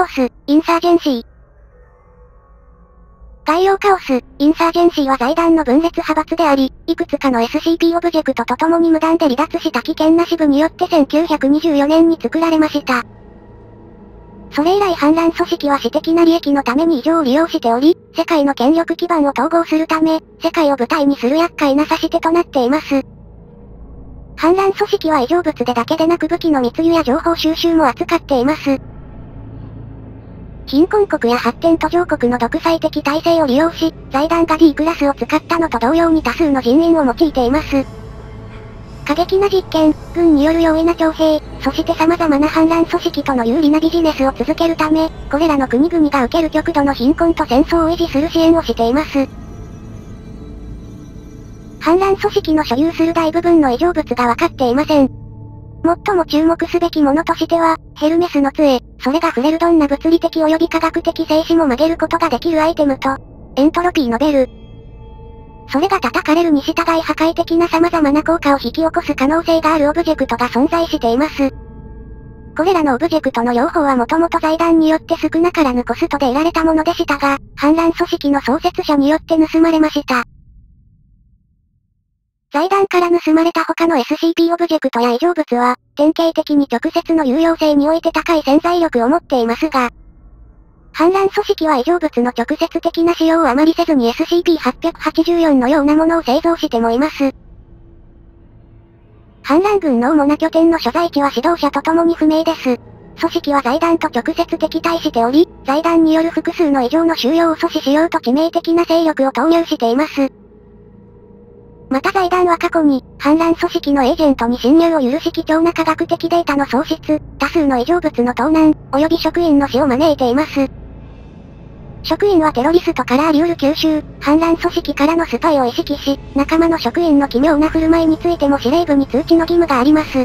カオス、インサージェンシー。概要カオス、インサージェンシーは財団の分裂派閥であり、いくつかの SCP オブジェクトと共に無断で離脱した危険な支部によって1924年に作られました。それ以来反乱組織は私的な利益のために異常を利用しており、世界の権力基盤を統合するため、世界を舞台にする厄介な差し手となっています。反乱組織は異常物でだけでなく武器の密輸や情報収集も扱っています。貧困国や発展途上国の独裁的体制を利用し、財団が D クラスを使ったのと同様に多数の人員を用いています。過激な実験、軍による容易な徴兵、そして様々な反乱組織との有利なビジネスを続けるため、これらの国々が受ける極度の貧困と戦争を維持する支援をしています。反乱組織の所有する大部分の異常物が分かっていません。最も注目すべきものとしては、ヘルメスの杖、それが触れるどんな物理的及び科学的静止も曲げることができるアイテムと、エントロピーのベル。それが叩かれるに従い破壊的な様々な効果を引き起こす可能性があるオブジェクトが存在しています。これらのオブジェクトの両方はもともと財団によって少なからぬコストで得られたものでしたが、反乱組織の創設者によって盗まれました。財団から盗まれた他の SCP オブジェクトや異常物は、典型的に直接の有用性において高い潜在力を持っていますが、反乱組織は異常物の直接的な使用をあまりせずに SCP-884 のようなものを製造してもいます。反乱軍の主な拠点の所在地は指導者と共に不明です。組織は財団と直接敵対しており、財団による複数の異常の収容を阻止しようと致命的な勢力を投入しています。また財団は過去に、反乱組織のエージェントに侵入を許し貴重な科学的データの喪失、多数の異常物の盗難、及び職員の死を招いています。職員はテロリストからあり得る吸収、反乱組織からのスパイを意識し、仲間の職員の奇妙な振る舞いについても司令部に通知の義務があります。